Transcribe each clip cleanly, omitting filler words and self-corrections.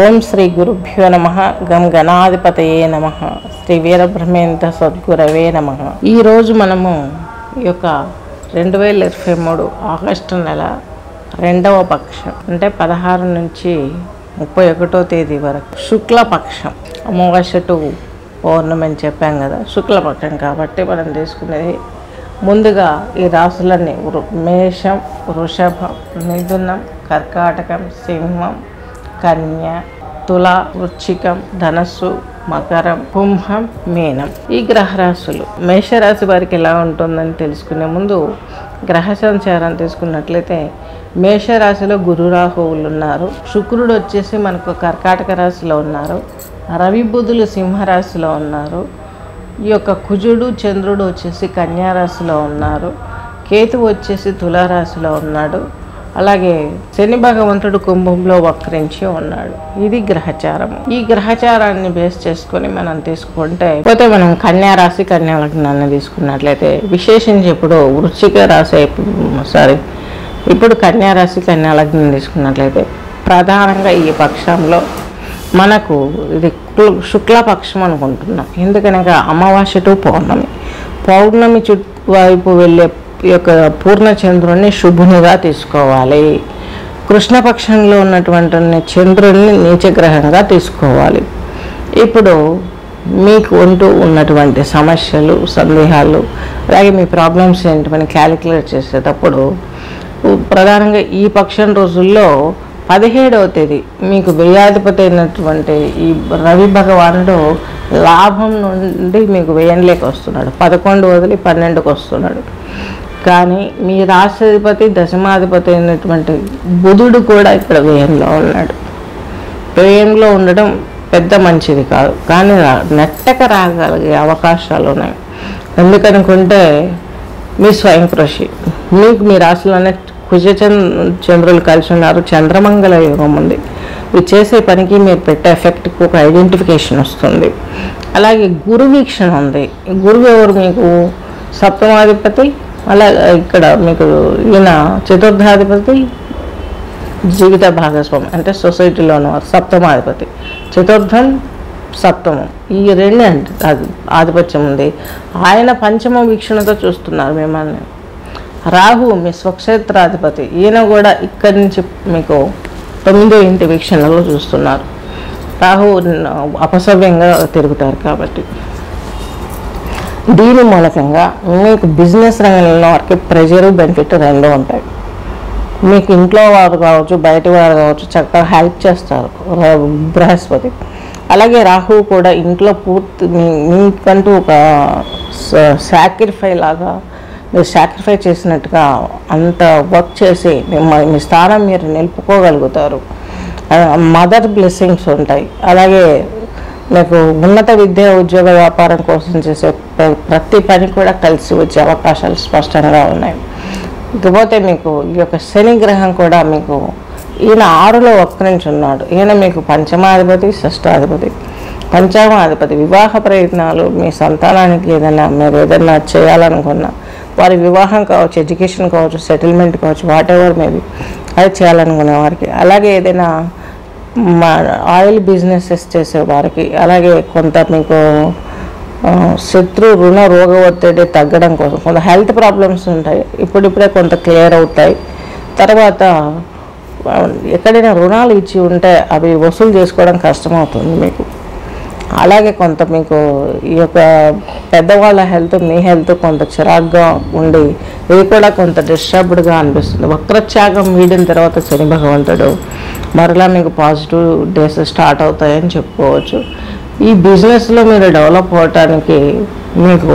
ओम श्री गुरुभ्यो नमः गम गणाधिपतये नमः श्री वीरब्रह्मेंद्र सद्गुरवे नमः। ई रोजु मनमु योक 2023 आगस्टु नेल రెండవ పక్షం అంటే 16 నుంచి 31వ తేదీ వరకు శుక్లపక్షం అమావాస్య టు పౌర్ణమి అని చెప్పాం కదా। శుక్లపక్షం కాబట్టి మనం తీసుకునేది ముందుగా ఈ రాశులన్నీ మేషం, వృషభం, మిథునం, కర్కాటకం, సింహం, కన్య, తుల, వృశ్చికం, ధనస్సు, మకరం, కుంభం, మీనం। ఈ గ్రహరాశులు మేషరాశి వారికి ఎలా ఉంటుందని తెలుసుకునే ముందు గ్రహ సంచారం తీసుకున్నట్లయితే మేషరాశిలో గురు రాహువులు ఉన్నారు, శుక్రుడు వచ్చేసి మనకు కర్కాటక రాశిలో ఉన్నారు, రవి బుధులు సింహరాశిలో ఉన్నారు, ఈ యొక్క కుజుడు చంద్రుడు వచ్చేసి కన్యారాశిలో ఉన్నారు, కేతువు వచ్చేసి తులారాశిలో ఉన్నాడు, అలాగే శని భగవంతుడు కుంభంలో వక్రించి ఉన్నాడు। ఇది గ్రహచారం। ఈ గ్రహచారాన్ని బేస్ చేసుకుని మనం తీసుకుంటే పోతే మనం కన్యారాశి కన్యా లగ్నాన్ని తీసుకున్నట్లయితే విశేషించి ఇప్పుడు వృశ్చిక రాశి ఇప్పుడు కన్యారాశి కన్యా లగ్నం తీసుకున్నట్లయితే ప్రధానంగా ఈ పక్షంలో మనకు ఇది శుక్లపక్షం అనుకుంటున్నాం, ఎందుకనగా అమావాస్య టు పౌర్ణమి చుట్టూ వైపు వెళ్ళే యొక్క పూర్ణచంద్రుడిని శుభునిగా తీసుకోవాలి, కృష్ణపక్షంలో ఉన్నటువంటి చంద్రుడిని నీచగ్రహంగా తీసుకోవాలి। ఇప్పుడు మీకు ఉంటూ ఉన్నటువంటి సమస్యలు, సందేహాలు, అలాగే మీ ప్రాబ్లమ్స్ ఏంటి మనం క్యాలిక్యులేట్ చేసేటప్పుడు ప్రధానంగా ఈ పక్షం రోజుల్లో 17వ తేదీ మీకు వ్యయాధిపతి అయినటువంటి ఈ రవి భగవానుడు లాభం నుండి మీకు వ్యయంలోకి వస్తున్నాడు, 11 వదిలి 12కు వస్తున్నాడు, కానీ మీ రాష్ట్రాధిపతి దశమాధిపతి అయినటువంటి బుధుడు కూడా ఇక్కడ వ్యయంలో ఉన్నాడు। వ్యయంలో ఉండడం పెద్ద మంచిది కాదు, కానీ నెట్టక రాగలిగే అవకాశాలు ఉన్నాయి, ఎందుకనుకుంటే మీ స్వయం కృషి, మీకు మీ రాశిలోనే కుజచంద్రులు కలిసి ఉన్నారు, చంద్రమంగళ యోగం ఉంది, మీరు చేసే పనికి మీరు పెట్టే ఎఫెక్ట్కి ఒక ఐడెంటిఫికేషన్ వస్తుంది, అలాగే గురు వీక్షణ ఉంది, గురువు ఎవరు మీకు సప్తమాధిపతి, అలా ఇక్కడ మీకు ఈయన చతుర్థాధిపతి జీవిత భాగస్వామి అంటే సొసైటీలో ఉన్నవారు సప్తమాధిపతి, చతుర్థం సప్తమం ఈ రెండు అది ఆధిపత్యం ఉంది, ఆయన పంచమ వీక్షణతో చూస్తున్నారు మిమ్మల్ని, రాహు మీ స్వక్షేత్రాధిపతి ఈయన కూడా ఇక్కడి నుంచి మీకు 9వ ఇంటి వీక్షణలో చూస్తున్నారు, రాహు అపసవ్యంగా తిరుగుతారు కాబట్టి దీని మూలకంగా మీకు బిజినెస్ రంగంలో వారికి ప్రెజర్ బెనిఫిట్ రెండూ ఉంటాయి, మీకు ఇంట్లో వారు కావచ్చు బయట వారు కావచ్చు చక్కగా హెల్ప్ చేస్తారు బృహస్పతి, అలాగే రాహు కూడా ఇంట్లో పూర్తి మీకంటూ ఒక సాక్రిఫై లాగా మీరు సాక్రిఫై చేసినట్టుగా అంత వర్క్ చేసి మీ స్థానం మీరు నిలుపుకోగలుగుతారు, మదర్ బ్లెస్సింగ్స్ ఉంటాయి, అలాగే మీకు ఉన్నత విద్య ఉద్యోగ వ్యాపారం కోసం చేసే ప్రతి పని కూడా కలిసి వచ్చే అవకాశాలు స్పష్టంగా ఉన్నాయి। ఇకపోతే మీకు ఈ యొక్క శని గ్రహం కూడా మీకు ఈయన 6లో వక్రించున్నాడు, ఈయన మీకు పంచమాధిపతి షష్టాధిపతి పంచమాధిపతి, వివాహ ప్రయత్నాలు మీ సంతానానికి ఏదైనా మీరు ఏదైనా చేయాలనుకున్నా వారి వివాహం కావచ్చు, ఎడ్యుకేషన్ కావచ్చు, సెటిల్మెంట్ కావచ్చు, వాట్ ఎవర్ మేబీ అది చేయాలనుకునే వారికి, అలాగే ఏదైనా ఆయిల్ బిజినెసెస్ చేసేవారికి, అలాగే కొంత మీకు శత్రు రుణ రోగ ఒత్తిడి తగ్గడం కోసం కొంత హెల్త్ ప్రాబ్లమ్స్ ఉంటాయి, ఇప్పుడిప్పుడే కొంత క్లియర్ అవుతాయి, తర్వాత ఎక్కడైనా రుణాలు ఇచ్చి ఉంటే అవి వసూలు చేసుకోవడం కష్టమవుతుంది మీకు, అలాగే కొంత మీకు ఈ యొక్క పెద్దవాళ్ళ హెల్త్ మీ హెల్త్ కొంత చిరాగ్గా ఉండి ఇది కూడా కొంత డిస్టర్బ్డ్గా అనిపిస్తుంది। వక్రత్యాగం వీడిన తర్వాత శని భగవంతుడు మరలా మీకు పాజిటివ్ డేస్ స్టార్ట్ అవుతాయని చెప్పుకోవచ్చు। ఈ బిజినెస్లో మీరు డెవలప్ అవటానికి మీకు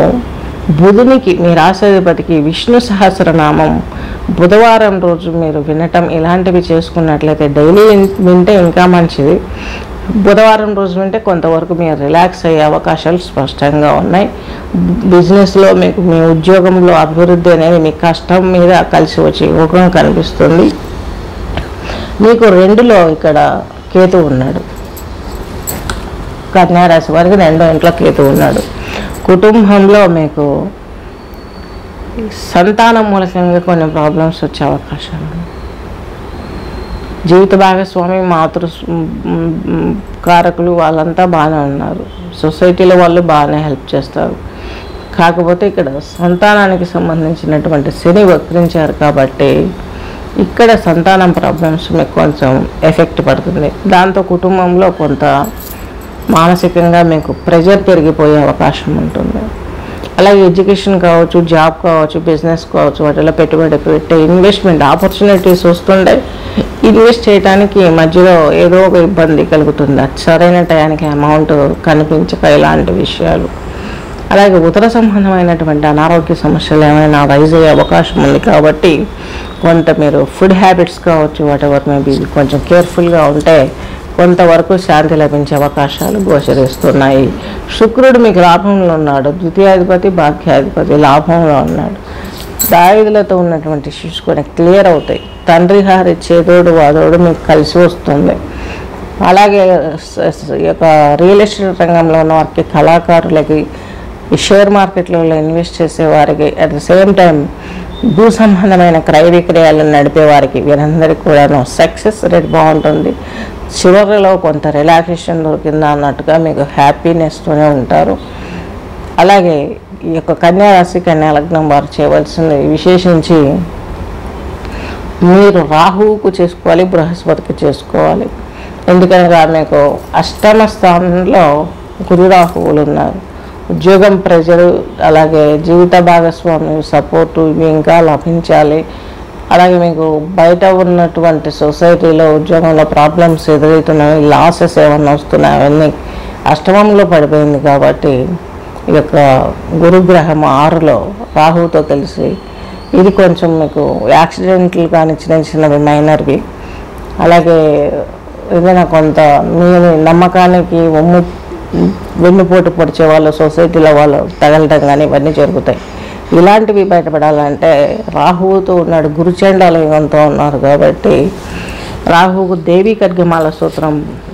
బుధునికి మీ రాశాధిపతికి విష్ణు సహస్రనామం బుధవారం రోజు మీరు వినటం ఇలాంటివి చేసుకున్నట్లయితే డైలీ వింటే ఇంకా మంచిది, బుధవారం రోజు వింటే కొంతవరకు మీరు రిలాక్స్ అయ్యే అవకాశాలు స్పష్టంగా ఉన్నాయి। బిజినెస్లో మీకు మీ ఉద్యోగంలో అభివృద్ధి అనేది మీ కష్టం మీద కలిసి వచ్చే యోగం కనిపిస్తుంది। మీకు 2లో ఇక్కడ కేతు ఉన్నాడు, కన్యారాశి వారికి 2వ ఇంట్లో కేతు ఉన్నాడు, కుటుంబంలో మీకు సంతానం మూలకంగా కొన్ని ప్రాబ్లమ్స్ వచ్చే అవకాశాలు, జీవిత భాగస్వామి మాతృ కారకులు వాళ్ళంతా బాగానే ఉన్నారు, సొసైటీలో వాళ్ళు బాగానే హెల్ప్ చేస్తారు. కాకపోతే ఇక్కడ సంతానానికి సంబంధించినటువంటి శని వక్రించారు కాబట్టి ఇక్కడ సంతానం ప్రాబ్లమ్స్ మీకు కొంచెం ఎఫెక్ట్ పడుతుంది. దాంతో కుటుంబంలో కొంత మానసికంగా మీకు ప్రెజర్ పెరిగిపోయే అవకాశం ఉంటుంది. అలాగే ఎడ్యుకేషన్ కావచ్చు, జాబ్ కావచ్చు, బిజినెస్ కావచ్చు, వాటిలో పెట్టుబడి పెట్టే ఇన్వెస్ట్మెంట్ ఆపర్చునిటీస్ వస్తుండే, ఇన్వెస్ట్ చేయడానికి మధ్యలో ఏదో ఒక ఇబ్బంది కలుగుతుంది. సరైన టయానికి అమౌంట్ కనిపించక ఇలాంటి విషయాలు. అలాగే ఉదర సంబంధమైనటువంటి అనారోగ్య సమస్యలు ఏమైనా రైజ్ అయ్యే అవకాశం ఉంది. కాబట్టి కొంత మీరు ఫుడ్ హ్యాబిట్స్ కావచ్చు, వాటెవర్ మేబీ కొంచెం కేర్ఫుల్గా ఉంటే కొంతవరకు శాంతి లభించే అవకాశాలు గోచరిస్తున్నాయి. శుక్రుడు మీకు లాభంలో ఉన్నాడు, ద్వితీయాధిపతి భాగ్యాధిపతి లాభంలో ఉన్నాడు. దారిద్ర్యతో ఉన్నటువంటి ఇష్యూస్ కూడా క్లియర్ అవుతాయి. తండ్రి గారి చేదోడు వాదోడు మీకు కలిసి వస్తుంది. అలాగే ఈ యొక్క రియల్ ఎస్టేట్ రంగంలో ఉన్న వారికి, కళాకారులకి, ఈ షేర్ మార్కెట్లలో ఇన్వెస్ట్ చేసేవారికి, అట్ ద సేమ్ టైం భూ సంబంధమైన క్రయ విక్రయాలను నడిపేవారికి వీరందరికీ కూడాను సక్సెస్ రేట్ బాగుంటుంది. చివరిలో కొంత రిలాక్సేషన్ దొరికిందా అన్నట్టుగా మీకు హ్యాపీనెస్తోనే ఉంటారు. అలాగే ఈ యొక్క కన్యారాశి కన్యాలగ్నం వారు చేయవలసింది విశేషించి మీరు రాహువుకు చేసుకోవాలి, బృహస్పతికి చేసుకోవాలి. ఎందుకనగా మీకు అష్టమ స్థానంలో గురు రాహువులు ఉన్నారు. ఉద్యోగం ప్రెజరు, అలాగే జీవిత భాగస్వామి సపోర్టు ఇవి ఇంకా లభించాలి. అలాగే మీకు బయట ఉన్నటువంటి సొసైటీలో ఉద్యోగంలో ప్రాబ్లమ్స్ ఎదురవుతున్నాయి, లాసెస్ ఏమైనా వస్తున్నాయి, అవన్నీ అష్టమంలో పడిపోయింది. కాబట్టి ఈ యొక్క గురుగ్రహం 6లో రాహుతో కలిసి ఇది కొంచెం మీకు యాక్సిడెంట్లు కానీ చిన్న చిన్నవి మైనర్వి, అలాగే ఏదైనా కొంత మీ నమ్మకానికి వెన్నుపోటు పొడిచే వాళ్ళు, సొసైటీలో వాళ్ళు తగలటం కానీ ఇవన్నీ జరుగుతాయి. ఇలాంటివి బయటపడాలంటే రాహువుతో ఉన్నాడు, గురుచండాలయంతో ఉన్నారు. కాబట్టి రాహువుకు దేవీ ఖడ్గమాల సూత్రం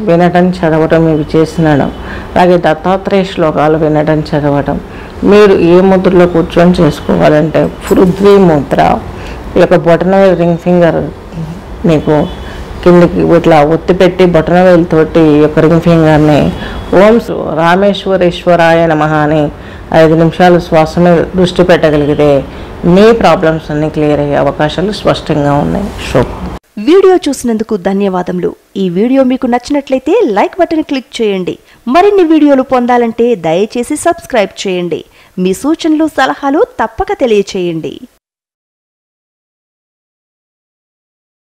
వినటం, చదవటం ఇవి చేసినడం, అలాగే దత్తాత్రేయ శ్లోకాలు వినటం, చదవటం. మీరు ఏ ముద్రలో కూర్చొని చేసుకోవాలంటే పృథ్వీ ముద్ర, ఈ యొక్క బొటనవే రింగ్ ఫింగర్ మీకు కిందకి ఇట్లా ఒత్తి పెట్టి బొటనవేలుతోటి ఈ యొక్క రింగ్ ఫింగర్ని ఓం రామేశ్వరేశ్వరాయ నమః అని 5 నిమిషాలు శ్వాస మీద దృష్టి పెట్టగలిగితే మీ ప్రాబ్లమ్స్ అన్ని క్లియర్ అయ్యే అవకాశాలు స్పష్టంగా ఉన్నాయి. వీడియో చూసినందుకు ధన్యవాదములు. ఈ వీడియో మీకు నచ్చినట్లయితే లైక్ బటన్ క్లిక్ చేయండి. మరిన్ని వీడియోలు పొందాలంటే దయచేసి సబ్స్క్రైబ్ చేయండి. మీ సూచనలు, సలహాలు తప్పక తెలియచేయండి.